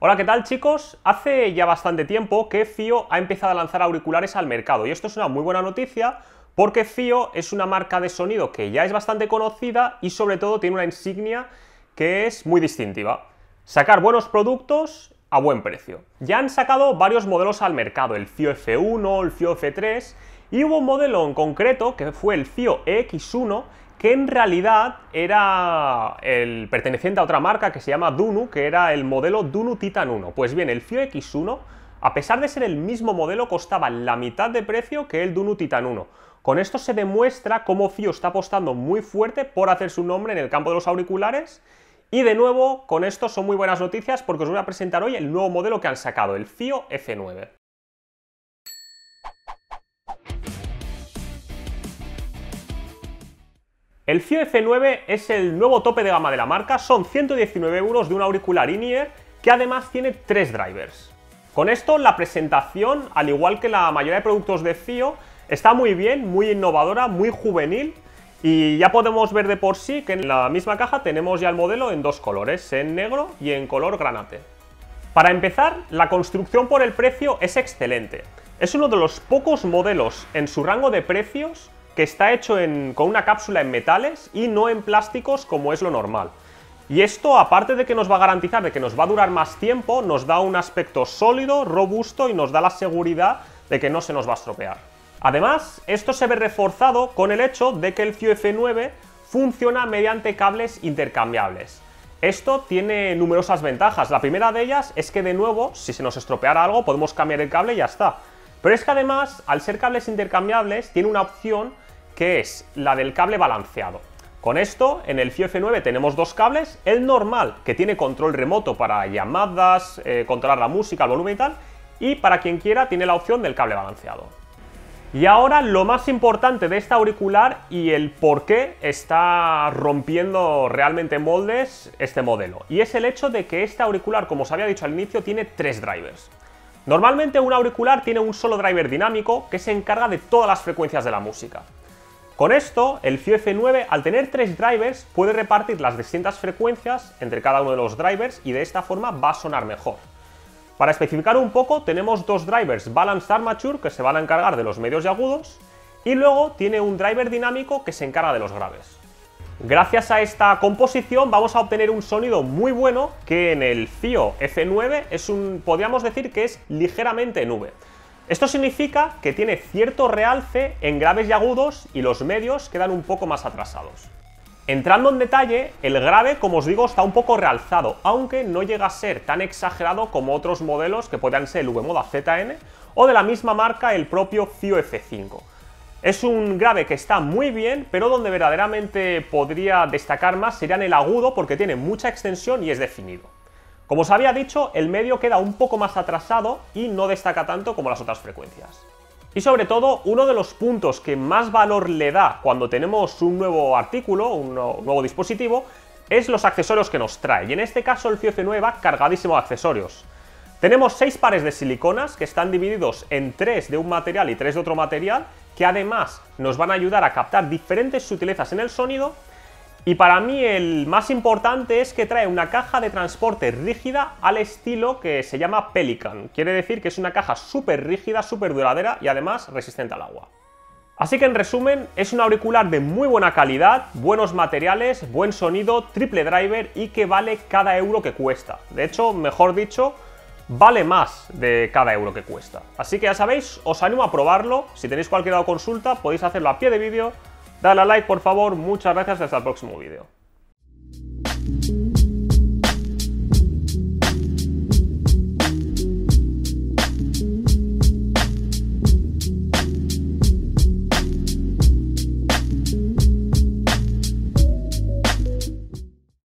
Hola, ¿qué tal, chicos? Hace ya bastante tiempo que FiiO ha empezado a lanzar auriculares al mercado y esto es una muy buena noticia porque FiiO es una marca de sonido que ya es bastante conocida y sobre todo tiene una insignia que es muy distintiva: sacar buenos productos a buen precio. Ya han sacado varios modelos al mercado, el FiiO F1, el FiiO F3 y hubo un modelo en concreto que fue el FiiO EX1 que en realidad era el perteneciente a otra marca que se llama DUNU, que era el modelo DUNU Titan 1. Pues bien, el FiiO X1, a pesar de ser el mismo modelo, costaba la mitad de precio que el DUNU Titan 1. Con esto se demuestra cómo FiiO está apostando muy fuerte por hacer su nombre en el campo de los auriculares. Y de nuevo, con esto son muy buenas noticias porque os voy a presentar hoy el nuevo modelo que han sacado, el FiiO F9. El FiiO F9 es el nuevo tope de gama de la marca, son 119 € de un auricular in-ear que además tiene 3 drivers. Con esto la presentación, al igual que la mayoría de productos de FiiO, está muy bien, muy innovadora, muy juvenil y ya podemos ver de por sí que en la misma caja tenemos ya el modelo en dos colores, en negro y en color granate. Para empezar, la construcción por el precio es excelente. Es uno de los pocos modelos en su rango de precios que está hecho con una cápsula en metales y no en plásticos como es lo normal. Y esto, aparte de que nos va a garantizar de que nos va a durar más tiempo, nos da un aspecto sólido, robusto y nos da la seguridad de que no se nos va a estropear. Además, esto se ve reforzado con el hecho de que el FiiO F9 funciona mediante cables intercambiables. Esto tiene numerosas ventajas. La primera de ellas es que, de nuevo, si se nos estropeara algo, podemos cambiar el cable y ya está. Pero es que además, al ser cables intercambiables, tiene una opción que es la del cable balanceado. Con esto, en el FiiO F9 tenemos dos cables, el normal, que tiene control remoto para llamadas, controlar la música, el volumen y tal, y para quien quiera tiene la opción del cable balanceado. Y ahora lo más importante de este auricular y el por qué está rompiendo realmente moldes este modelo, y es el hecho de que este auricular, como os había dicho al inicio, tiene 3 drivers. Normalmente un auricular tiene un solo driver dinámico que se encarga de todas las frecuencias de la música. Con esto, el FiiO F9, al tener 3 drivers, puede repartir las distintas frecuencias entre cada uno de los drivers y de esta forma va a sonar mejor. Para especificar un poco, tenemos dos drivers balanced armature que se van a encargar de los medios y agudos y luego tiene un driver dinámico que se encarga de los graves. Gracias a esta composición vamos a obtener un sonido muy bueno que en el FiiO F9 podríamos decir que es ligeramente nube. Esto significa que tiene cierto realce en graves y agudos y los medios quedan un poco más atrasados. Entrando en detalle, el grave, como os digo, está un poco realzado, aunque no llega a ser tan exagerado como otros modelos que puedan ser el VModa ZN o de la misma marca el propio FiiO F5. Es un grave que está muy bien, pero donde verdaderamente podría destacar más sería en el agudo porque tiene mucha extensión y es definido. Como os había dicho, el medio queda un poco más atrasado y no destaca tanto como las otras frecuencias. Y sobre todo, uno de los puntos que más valor le da cuando tenemos un nuevo artículo, un nuevo dispositivo, es los accesorios que nos trae. Y en este caso el FiiO F9 va cargadísimo de accesorios. Tenemos 6 pares de siliconas que están divididos en 3 de un material y 3 de otro material, que además nos van a ayudar a captar diferentes sutilezas en el sonido. Y para mí el más importante es que trae una caja de transporte rígida al estilo que se llama Pelican. Quiere decir que es una caja súper rígida, súper duradera y además resistente al agua. Así que en resumen, es un auricular de muy buena calidad, buenos materiales, buen sonido, triple driver y que vale cada euro que cuesta. De hecho, mejor dicho, vale más de cada euro que cuesta. Así que ya sabéis, os animo a probarlo. Si tenéis cualquier consulta podéis hacerlo a pie de vídeo. Dale a like, por favor, muchas gracias y hasta el próximo vídeo.